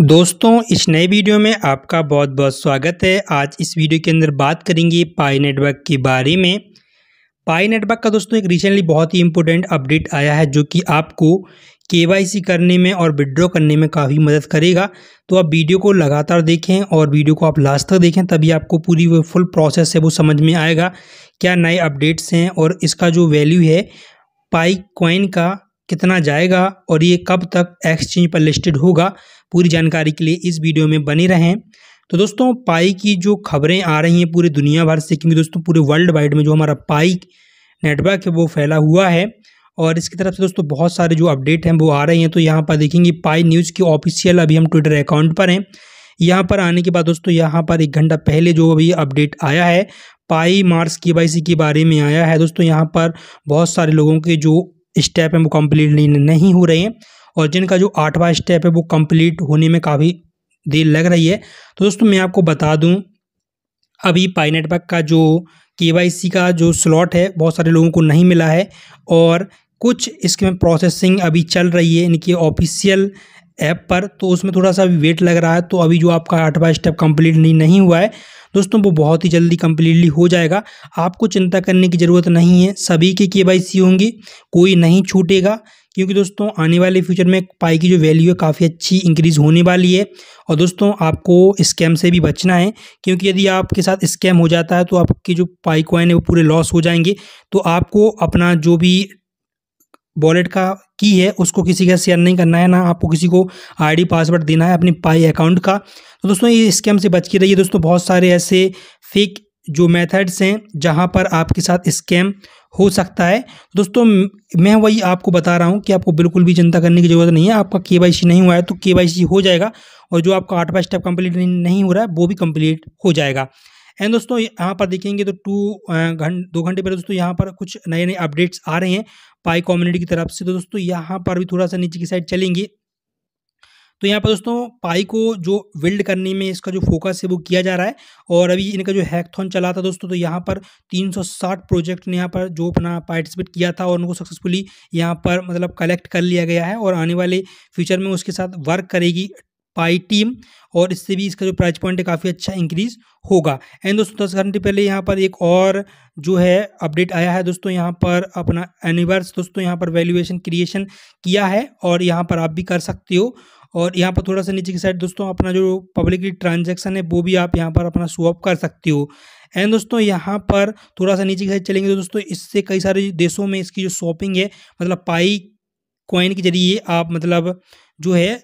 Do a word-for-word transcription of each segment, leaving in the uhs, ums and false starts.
दोस्तों इस नए वीडियो में आपका बहुत बहुत स्वागत है। आज इस वीडियो के अंदर बात करेंगे पाई नेटवर्क के बारे में। पाई नेटवर्क का दोस्तों एक रिसेंटली बहुत ही इम्पोर्टेंट अपडेट आया है जो कि आपको केवाईसी करने में और विड्रॉ करने में काफ़ी मदद करेगा। तो आप वीडियो को लगातार देखें और वीडियो को आप लास्ट तक देखें, तभी आपको पूरी वो फुल प्रोसेस है वो समझ में आएगा, क्या नए अपडेट्स हैं और इसका जो वैल्यू है पाई कॉइन का कितना जाएगा और ये कब तक एक्सचेंज पर लिस्टेड होगा। पूरी जानकारी के लिए इस वीडियो में बने रहें। तो दोस्तों पाई की जो खबरें आ रही हैं पूरी दुनिया भर से, क्योंकि दोस्तों पूरे वर्ल्ड वाइड में जो हमारा पाई नेटवर्क है वो फैला हुआ है और इसकी तरफ से दोस्तों बहुत सारे जो अपडेट हैं वो आ रहे हैं। तो यहाँ पर देखेंगे पाई न्यूज़ के ऑफिशियल, अभी हम ट्विटर अकाउंट पर हैं। यहाँ पर आने के बाद दोस्तों यहाँ पर एक घंटा पहले जो अभी अपडेट आया है पाई मार्स केवाईसी के बारे में आया है। दोस्तों यहाँ पर बहुत सारे लोगों के जो स्टेप हैं वो कंप्लीट नहीं हो रहे हैं और जिनका जो आठवां स्टेप है वो कंप्लीट होने में काफ़ी देर लग रही है। तो दोस्तों मैं आपको बता दूं, अभी पाई नेटवर्क का जो केवाईसी का जो स्लॉट है बहुत सारे लोगों को नहीं मिला है और कुछ इसके में प्रोसेसिंग अभी चल रही है इनकी ऑफिशियल ऐप पर, तो उसमें थोड़ा सा अभी वेट लग रहा है। तो अभी जो आपका आठवां स्टेप कंप्लीट नहीं, नहीं हुआ है दोस्तों वो बहुत ही जल्दी कम्प्लीटली हो जाएगा। आपको चिंता करने की ज़रूरत नहीं है, सभी के केवाईसी होंगी, कोई नहीं छूटेगा, क्योंकि दोस्तों आने वाले फ्यूचर में पाई की जो वैल्यू है काफ़ी अच्छी इंक्रीज़ होने वाली है। और दोस्तों आपको स्कैम से भी बचना है, क्योंकि यदि आपके साथ स्कैम हो जाता है तो आपकी जो पाई कॉइन है वो पूरे लॉस हो जाएंगे। तो आपको अपना जो भी वॉलेट का की है उसको किसी का शेयर नहीं करना है, ना आपको किसी को आईडी पासवर्ड देना है अपने पाई अकाउंट का। तो दोस्तों ये स्कैम से बच के रहिए। दोस्तों बहुत सारे ऐसे फेक जो मेथड्स हैं जहां पर आपके साथ स्कैम हो सकता है। दोस्तों मैं वही आपको बता रहा हूं कि आपको बिल्कुल भी चिंता करने की ज़रूरत नहीं है। आपका केवाईसी नहीं हुआ है तो केवाईसी हो जाएगा और जो आपका आठवां स्टेप कंप्लीट नहीं हो रहा है वो भी कंप्लीट हो जाएगा। एंड दोस्तों यहाँ पर देखेंगे तो टू घंटे दो घंटे पहले दोस्तों यहाँ पर कुछ नए नए अपडेट्स आ रहे हैं पाई कम्युनिटी की तरफ से। तो दोस्तों यहाँ पर भी थोड़ा सा नीचे की साइड चलेंगे तो यहाँ पर दोस्तों पाई को जो बिल्ड करने में इसका जो फोकस है वो किया जा रहा है। और अभी इनका जो हैकथॉन चला था दोस्तों, तो यहाँ पर तीन सौ साठ प्रोजेक्ट ने यहाँ पर जो अपना पार्टिसिपेट किया था और उनको सक्सेसफुली यहाँ पर मतलब कलेक्ट कर लिया गया है और आने वाले फ्यूचर में उसके साथ वर्क करेगी पाई टीम और इससे भी इसका जो प्राइस पॉइंट है काफ़ी अच्छा इंक्रीज़ होगा। एंड दोस्तों दस घंटे पहले यहाँ पर एक और जो है अपडेट आया है दोस्तों, यहाँ पर अपना एनिवर्स दोस्तों यहाँ पर वैल्यूएशन क्रिएशन किया है और यहाँ पर आप भी कर सकते हो। और यहाँ पर थोड़ा सा नीचे की साइड दोस्तों अपना जो पब्लिकली ट्रांजैक्शन है वो भी आप यहाँ पर अपना शो ऑफ कर सकते हो। एंड दोस्तों यहाँ पर थोड़ा सा नीचे की साइड चलेंगे तो दोस्तों इससे कई सारे देशों में इसकी जो शॉपिंग है मतलब पाई कॉइन के जरिए आप मतलब जो है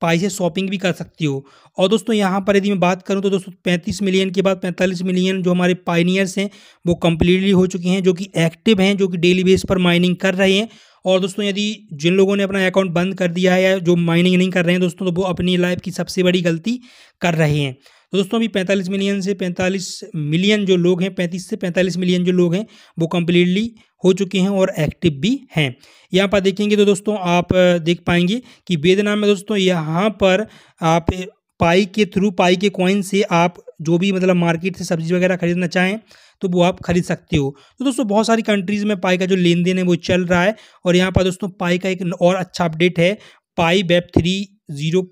पाई से शॉपिंग भी कर सकती हो। और दोस्तों यहाँ पर यदि मैं बात करूँ तो दोस्तों पैंतीस मिलियन के बाद पैंतालीस मिलियन जो हमारे पाइनियर्स हैं वो कम्प्लीटली हो चुके हैं, जो कि एक्टिव हैं, जो कि डेली बेस पर माइनिंग कर रहे हैं। और दोस्तों यदि जिन लोगों ने अपना अकाउंट बंद कर दिया है या जो माइनिंग नहीं कर रहे हैं दोस्तों, तो वो अपनी लाइफ की सबसे बड़ी गलती कर रहे हैं। तो दोस्तों अभी पैंतालीस मिलियन से पैंतालीस मिलियन जो लोग हैं, पैंतीस से पैंतालीस मिलियन जो लोग हैं वो कम्प्लीटली हो चुके हैं और एक्टिव भी हैं। यहाँ पर देखेंगे तो दोस्तों आप देख पाएंगे कि वेदनाम में दोस्तों यहाँ पर आप पाई के थ्रू पाई के कॉइन से आप जो भी मतलब मार्केट से सब्जी वगैरह खरीदना चाहें तो वो आप खरीद सकते हो। तो दोस्तों बहुत सारी कंट्रीज़ में पाई का जो लेन देन है वो चल रहा है। और यहाँ पर दोस्तों पाई का एक और अच्छा अपडेट है Pi web three zero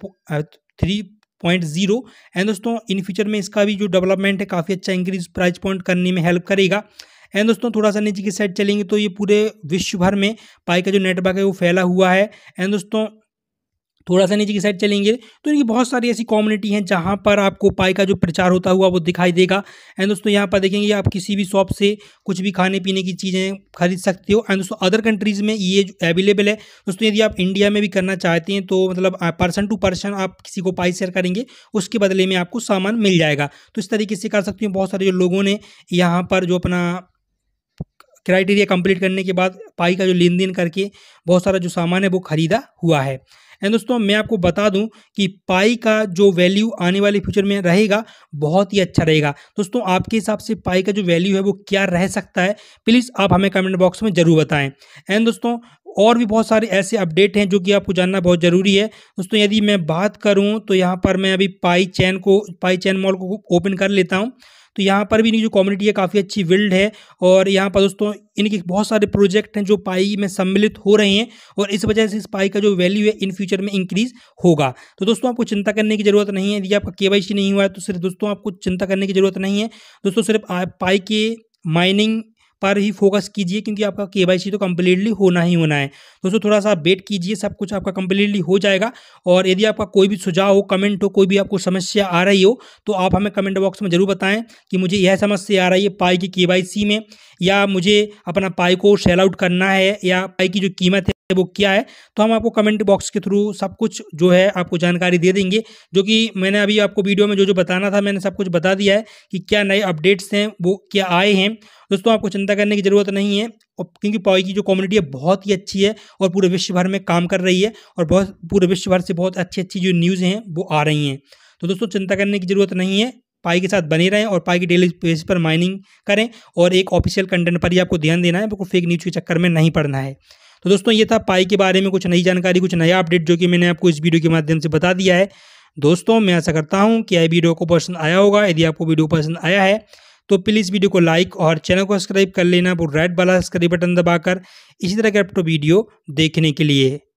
three point zero and दोस्तों इन फ्यूचर में इसका भी जो डेवलपमेंट है काफ़ी अच्छा इंक्रीज प्राइस पॉइंट करने में हेल्प करेगा। एंड दोस्तों थोड़ा सा नीचे की साइड चलेंगे तो ये पूरे विश्व भर में पाई का जो नेटवर्क है वो फैला हुआ है। एंड दोस्तों थोड़ा सा नीचे की साइड चलेंगे तो इनकी बहुत सारी ऐसी कम्युनिटी हैं जहां पर आपको पाई का जो प्रचार होता हुआ वो दिखाई देगा। एंड दोस्तों यहां पर देखेंगे आप किसी भी शॉप से कुछ भी खाने पीने की चीज़ें खरीद सकते हो। एंड दोस्तों अदर कंट्रीज़ में ये अवेलेबल है दोस्तों, यदि आप इंडिया में भी करना चाहते हैं तो मतलब पर्सन टू पर्सन आप किसी को पाई शेयर करेंगे, उसके बदले में आपको सामान मिल जाएगा। तो इस तरीके से कर सकते हो। बहुत सारे जो लोगों ने यहाँ पर जो अपना क्राइटेरिया कंप्लीट करने के बाद पाई का जो लेन देन करके बहुत सारा जो सामान है वो ख़रीदा हुआ है। एंड दोस्तों मैं आपको बता दूं कि पाई का जो वैल्यू आने वाले फ्यूचर में रहेगा बहुत ही अच्छा रहेगा। दोस्तों आपके हिसाब से पाई का जो वैल्यू है वो क्या रह सकता है, प्लीज़ आप हमें कमेंट बॉक्स में ज़रूर बताएं। एंड दोस्तों और भी बहुत सारे ऐसे अपडेट हैं जो कि आपको जानना बहुत ज़रूरी है। दोस्तों यदि मैं बात करूं तो यहाँ पर मैं अभी पाई चैन को पाई चैन मॉल को ओपन कर लेता हूँ। तो यहाँ पर भी इनकी जो कम्युनिटी है काफ़ी अच्छी बिल्ड है और यहाँ पर दोस्तों इनके बहुत सारे प्रोजेक्ट हैं जो पाई में सम्मिलित हो रहे हैं और इस वजह से इस पाई का जो वैल्यू है इन फ्यूचर में इंक्रीज होगा। तो दोस्तों आपको चिंता करने की जरूरत नहीं है। यदि आपका केवाईसी नहीं हुआ है तो सिर्फ दोस्तों आपको चिंता करने की जरूरत नहीं है। दोस्तों सिर्फ पाई के माइनिंग पर ही फोकस कीजिए क्योंकि आपका केवाईसी तो कम्प्लीटली होना ही होना है। दोस्तों थोड़ा सा वेट कीजिए, सब कुछ आपका कम्प्लीटली हो जाएगा। और यदि आपका कोई भी सुझाव हो, कमेंट हो, कोई भी आपको समस्या आ रही हो तो आप हमें कमेंट बॉक्स में ज़रूर बताएं कि मुझे यह समस्या आ रही है पाई की केवाईसी में, या मुझे अपना पाई को सेल आउट करना है, या पाई की जो कीमत है वो क्या है। तो हम आपको कमेंट बॉक्स के थ्रू सब कुछ जो है आपको जानकारी दे देंगे, जो कि मैंने अभी आपको वीडियो में जो जो बताना था मैंने सब कुछ बता दिया है कि क्या नए अपडेट्स हैं वो क्या आए हैं। दोस्तों आपको चिंता करने की ज़रूरत नहीं है क्योंकि पाई की जो कम्युनिटी है बहुत ही अच्छी है और पूरे विश्व भर में काम कर रही है और बहुत पूरे विश्व भर से बहुत अच्छी अच्छी जो न्यूज़ हैं वो आ रही हैं। तो दोस्तों चिंता करने की ज़रूरत नहीं है, पाई के साथ बने रहें और पाई की डेली बेसिस पर माइनिंग करें और एक ऑफिशियल कंटेंट पर ही आपको ध्यान देना है, बिल्कुल फेक न्यूज़ के चक्कर में नहीं पड़ना है। तो दोस्तों ये था पाई के बारे में कुछ नई जानकारी, कुछ नया अपडेट जो कि मैंने आपको इस वीडियो के माध्यम से बता दिया है। दोस्तों मैं आशा करता हूँ कि यह वीडियो को पसंद आया होगा। यदि आपको वीडियो पसंद आया है तो प्लीज़ वीडियो को लाइक और चैनल को सब्सक्राइब कर लेना, वो रेड वाला सब्सक्राइब बटन दबाकर, इसी तरह के अपडेट वीडियो देखने के लिए।